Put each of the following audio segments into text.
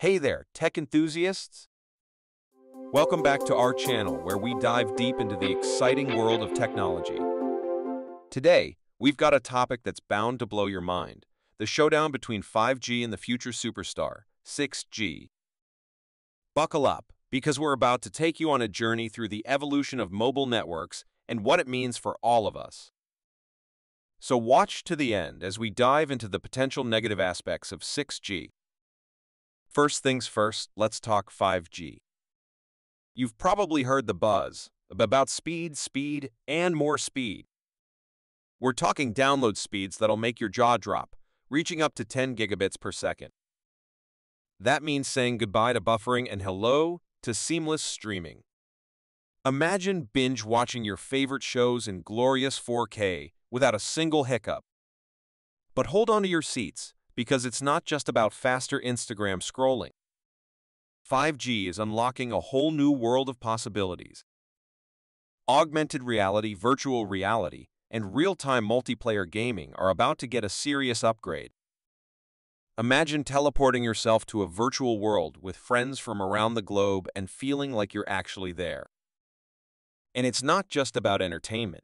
Hey there, tech enthusiasts! Welcome back to our channel where we dive deep into the exciting world of technology. Today, we've got a topic that's bound to blow your mind, the showdown between 5G and the future superstar, 6G. Buckle up, because we're about to take you on a journey through the evolution of mobile networks and what it means for all of us. So watch to the end as we dive into the potential negative aspects of 6G. First things first, let's talk 5G. You've probably heard the buzz about speed, and more speed. We're talking download speeds that'll make your jaw drop, reaching up to 10 gigabits per second. That means saying goodbye to buffering and hello to seamless streaming. Imagine binge-watching your favorite shows in glorious 4K without a single hiccup. But hold on to your seats, because it's not just about faster Instagram scrolling. 5G is unlocking a whole new world of possibilities. Augmented reality, virtual reality, and real-time multiplayer gaming are about to get a serious upgrade. Imagine teleporting yourself to a virtual world with friends from around the globe and feeling like you're actually there. And it's not just about entertainment.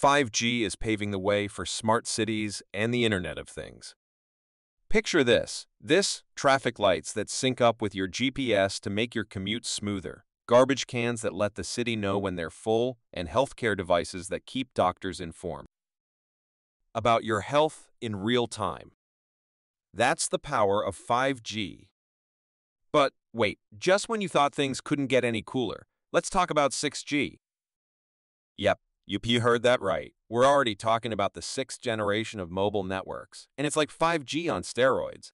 5G is paving the way for smart cities and the Internet of Things. Picture this, traffic lights that sync up with your GPS to make your commute smoother, garbage cans that let the city know when they're full, and healthcare devices that keep doctors informed about your health in real time. That's the power of 5G. But wait, just when you thought things couldn't get any cooler, let's talk about 6G. Yep. You heard that right. We're already talking about the 6th generation of mobile networks, and it's like 5G on steroids.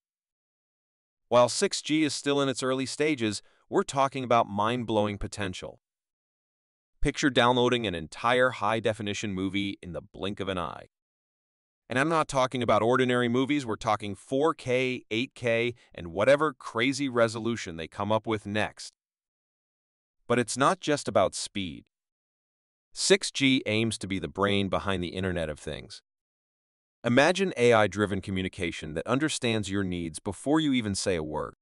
While 6G is still in its early stages, we're talking about mind-blowing potential. Picture downloading an entire high-definition movie in the blink of an eye. And I'm not talking about ordinary movies, we're talking 4K, 8K, and whatever crazy resolution they come up with next. But it's not just about speed. 6G aims to be the brain behind the Internet of Things. Imagine AI-driven communication that understands your needs before you even say a word.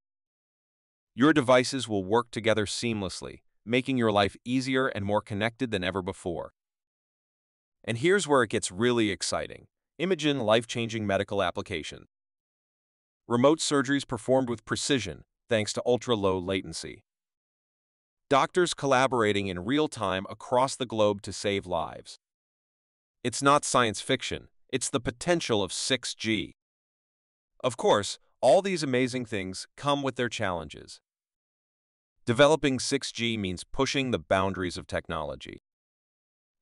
Your devices will work together seamlessly, making your life easier and more connected than ever before. And here's where it gets really exciting. Imagine life-changing medical application. Remote surgeries performed with precision, thanks to ultra-low latency. Doctors collaborating in real time across the globe to save lives. It's not science fiction, it's the potential of 6G. Of course, all these amazing things come with their challenges. Developing 6G means pushing the boundaries of technology.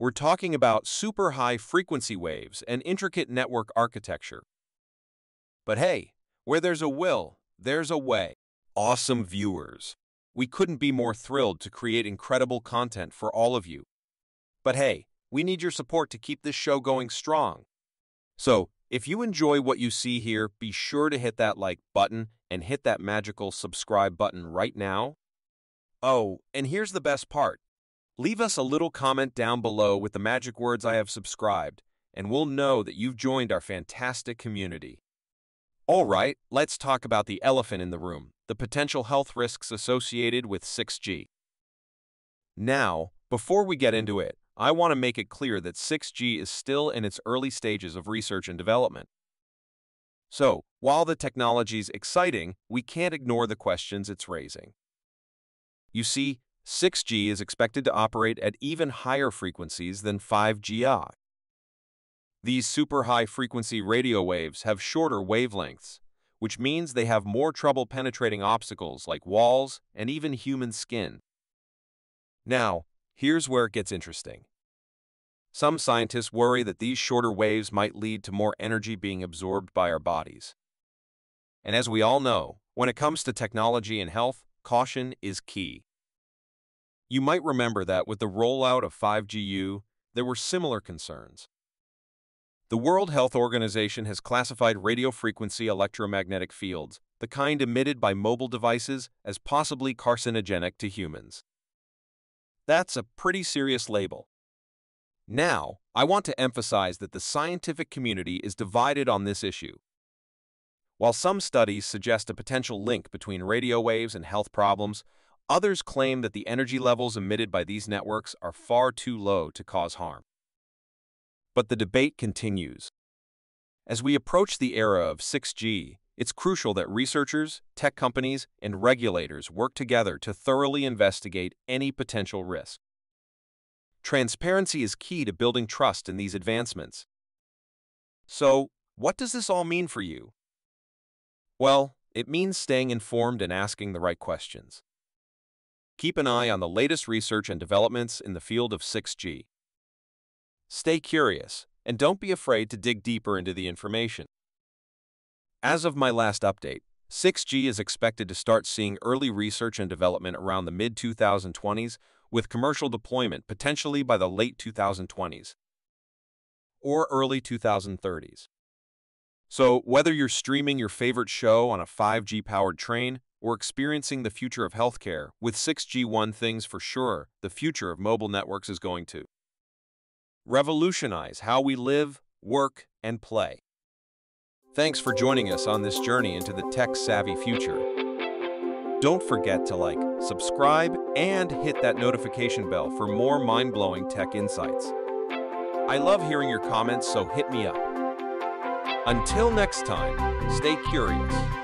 We're talking about super high frequency waves and intricate network architecture. But hey, where there's a will, there's a way. Awesome viewers. We couldn't be more thrilled to create incredible content for all of you. But hey, we need your support to keep this show going strong. So, if you enjoy what you see here, be sure to hit that like button and hit that magical subscribe button right now. Oh, and here's the best part. Leave us a little comment down below with the magic words "I have subscribed," and we'll know that you've joined our fantastic community. Alright, let's talk about the elephant in the room, the potential health risks associated with 6G. Now, before we get into it, I want to make it clear that 6G is still in its early stages of research and development. So, while the technology's exciting, we can't ignore the questions it's raising. You see, 6G is expected to operate at even higher frequencies than 5G. These super high-frequency radio waves have shorter wavelengths, which means they have more trouble penetrating obstacles like walls and even human skin. Now, here's where it gets interesting. Some scientists worry that these shorter waves might lead to more energy being absorbed by our bodies. And as we all know, when it comes to technology and health, caution is key. You might remember that with the rollout of 5G, there were similar concerns. The World Health Organization has classified radiofrequency electromagnetic fields, the kind emitted by mobile devices, as possibly carcinogenic to humans. That's a pretty serious label. Now, I want to emphasize that the scientific community is divided on this issue. While some studies suggest a potential link between radio waves and health problems, others claim that the energy levels emitted by these networks are far too low to cause harm. But the debate continues. As we approach the era of 6G, it's crucial that researchers, tech companies, and regulators work together to thoroughly investigate any potential risk. Transparency is key to building trust in these advancements. So, what does this all mean for you? Well, it means staying informed and asking the right questions. Keep an eye on the latest research and developments in the field of 6G. Stay curious, and don't be afraid to dig deeper into the information. As of my last update, 6G is expected to start seeing early research and development around the mid-2020s, with commercial deployment potentially by the late 2020s or early 2030s. So, whether you're streaming your favorite show on a 5G-powered train or experiencing the future of healthcare, with 6G, one thing's for sure, the future of mobile networks is going to revolutionize how we live, work, and play. Thanks for joining us on this journey into the tech-savvy future. Don't forget to like, subscribe, and hit that notification bell for more mind-blowing tech insights. I love hearing your comments, so hit me up. Until next time, stay curious.